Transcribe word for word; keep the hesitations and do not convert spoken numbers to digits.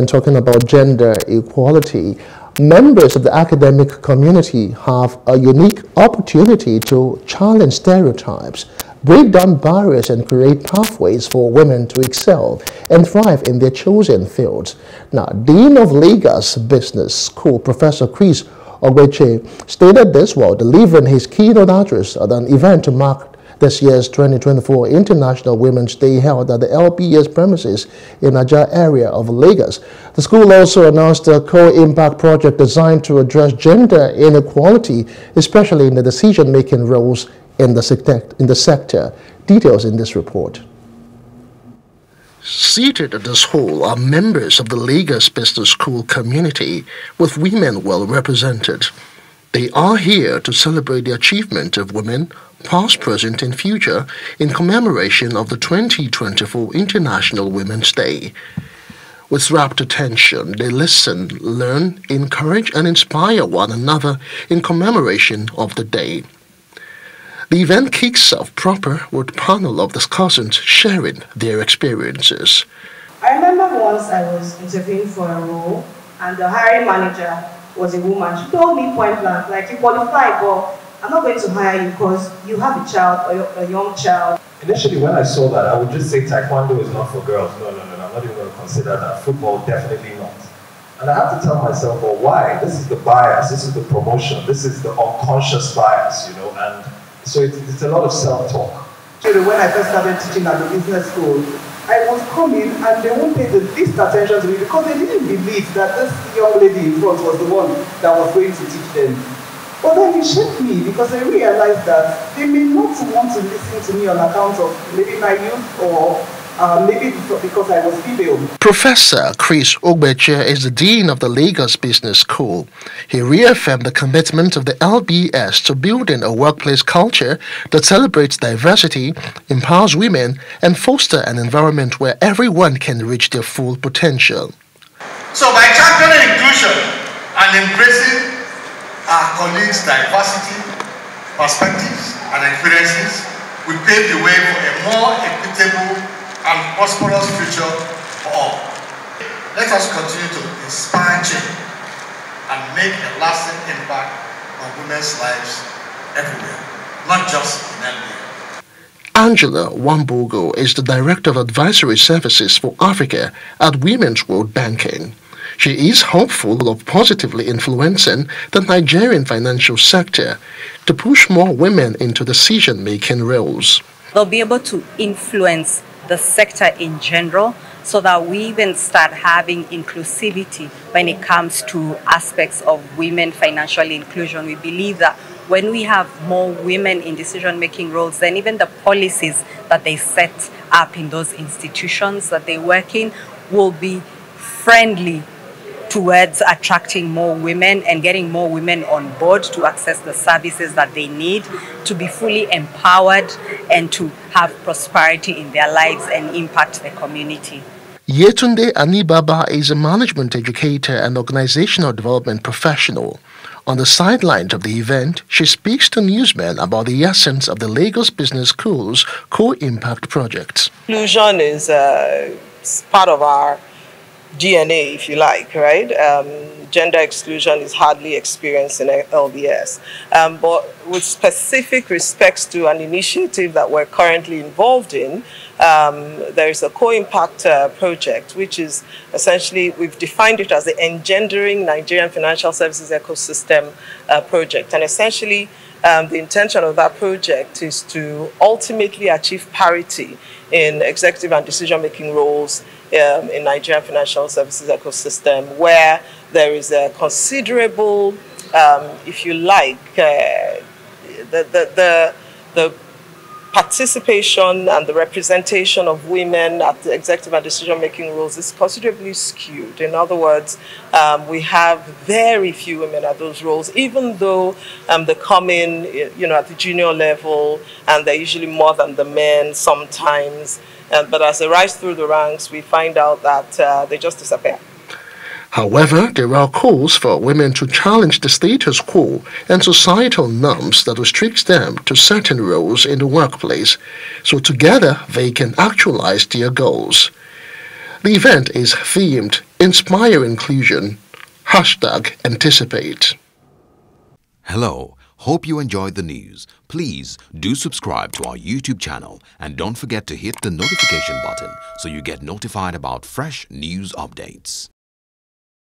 And talking about gender equality, members of the academic community have a unique opportunity to challenge stereotypes, break down barriers, and create pathways for women to excel and thrive in their chosen fields. Now, Dean of Lagos Business School, Professor Chris Ogbechie, stated this while delivering his keynote address at an event to mark this year's twenty twenty-four International Women's Day held at the L P S premises in Ajah area of Lagos. The school also announced a co-impact project designed to address gender inequality, especially in the decision-making roles in the, sector, in the sector. Details in this report. Seated at this hall are members of the Lagos Business School community, with women well represented. They are here to celebrate the achievement of women, past, present and future, in commemoration of the twenty twenty-four International Women's Day. With rapt attention, they listen, learn, encourage and inspire one another in commemoration of the day. The event kicks off proper with a panel of discussants sharing their experiences. I remember once I was interviewing for a role and the hiring manager was a woman. She told me point blank, like, you qualify, but I'm not going to hire you because you have a child or a young child. Initially, when I saw that, I would just say Taekwondo is not for girls. No, no, no, no, I'm not even going to consider that. Football, definitely not. And I have to tell myself, well, why? This is the bias. This is the promotion. This is the unconscious bias, you know. And so it, it's a lot of self-talk. When I first started teaching at the business school, I was coming and they won't pay the least attention to me because they didn't believe that this young lady in front was the one that was going to teach them. But then it shook me because I realized that they may not want to listen to me on account of maybe my youth or uh, maybe because I was female. Professor Chris Ogbechie is the Dean of the Lagos Business School. He reaffirmed the commitment of the L B S to building a workplace culture that celebrates diversity, empowers women, and fosters an environment where everyone can reach their full potential. So by championing inclusion and embracing our colleagues' diversity, perspectives, and experiences, we pave the way for a more equitable and prosperous future for all. Let us continue to inspire change and make a lasting impact on women's lives everywhere, not just in L B S. Angela Wambogo is the Director of Advisory Services for Africa at Women's World Banking. She is hopeful of positively influencing the Nigerian financial sector to push more women into decision-making roles. They'll be able to influence the sector in general so that we even start having inclusivity when it comes to aspects of women financial inclusion. We believe that when we have more women in decision-making roles, then even the policies that they set up in those institutions that they work in will be friendly towards attracting more women and getting more women on board to access the services that they need to be fully empowered and to have prosperity in their lives and impact the community. Yetunde Anibaba is a management educator and organizational development professional. On the sidelines of the event, she speaks to newsmen about the essence of the Lagos Business School's co-impact projects. Inclusion is uh, part of our D N A, if you like, right? Um, gender exclusion is hardly experienced in L B S. Um, but with specific respects to an initiative that we're currently involved in, um, there is a co-impact uh, project, which is essentially, we've defined it as the Engendering Nigerian Financial Services Ecosystem uh, project. And essentially, Um, the intention of that project is to ultimately achieve parity in executive and decision-making roles um, in Nigerian financial services ecosystem, where there is a considerable, um, if you like, uh, the, the, the, the participation and the representation of women at the executive and decision-making roles is considerably skewed. In other words, um, we have very few women at those roles, even though um, they come in, you know, at the junior level, and they're usually more than the men sometimes. Uh, but as they rise through the ranks, we find out that uh, they just disappear. However, there are calls for women to challenge the status quo and societal norms that restricts them to certain roles in the workplace, so together they can actualize their goals. The event is themed Inspire Inclusion, hashtag Anticipate. Hello, hope you enjoyed the news. Please do subscribe to our YouTube channel and don't forget to hit the notification button so you get notified about fresh news updates.